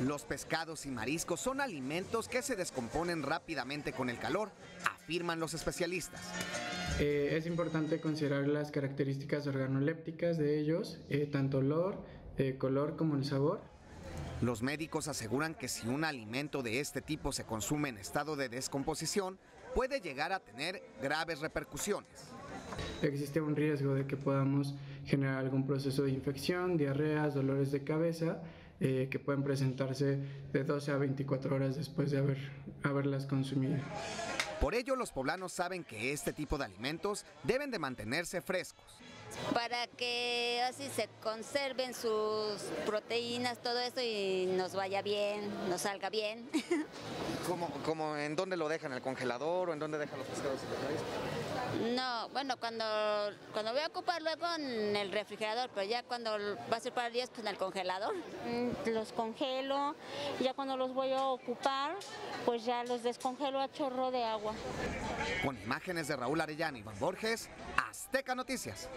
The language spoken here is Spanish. Los pescados y mariscos son alimentos que se descomponen rápidamente con el calor, afirman los especialistas. Es importante considerar las características organolépticas de ellos, tanto olor, color como el sabor. Los médicos aseguran que si un alimento de este tipo se consume en estado de descomposición, puede llegar a tener graves repercusiones. Existe un riesgo de que podamos generar algún proceso de infección, diarreas, dolores de cabeza, que pueden presentarse de 12 a 24 horas después de haberlas consumido. Por ello, los poblanos saben que este tipo de alimentos deben de mantenerse frescos, para que así se conserven sus proteínas, todo eso, y nos vaya bien, nos salga bien. ¿Cómo en dónde lo dejan? ¿El congelador o en dónde dejan los pescados y mariscos? No, bueno, cuando voy a ocupar luego en el refrigerador, pero ya cuando va a ser para días, pues en el congelador. Los congelo, ya cuando los voy a ocupar, pues ya los descongelo a chorro de agua. Con imágenes de Raúl Arellano y Iván Borges, Azteca Noticias.